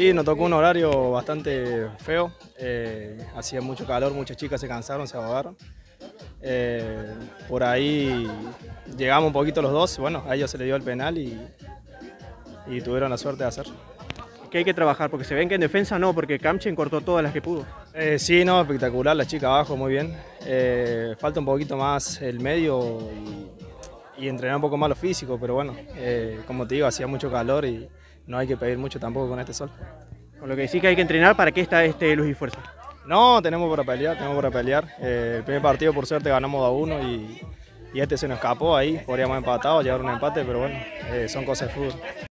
Sí, nos tocó un horario bastante feo, hacía mucho calor, muchas chicas se cansaron, se ahogaron. Por ahí llegamos un poquito los dos, bueno, a ellos se les dio el penal y tuvieron la suerte de hacer. ¿Qué hay que trabajar? Porque se ven que en defensa no, porque Camchen cortó todas las que pudo. Sí, no, espectacular, la chica abajo, muy bien. Falta un poquito más el medio y entrenar un poco más lo físico, pero bueno, como te digo, hacía mucho calor y no hay que pedir mucho tampoco con este sol. Con lo que sí que hay que entrenar, ¿para qué está este Luz y Fuerza? No, tenemos para pelear. El primer partido, por suerte, ganamos 2-1 y este se nos escapó ahí. Podríamos haber empatado, llevar un empate, pero bueno, son cosas de fútbol.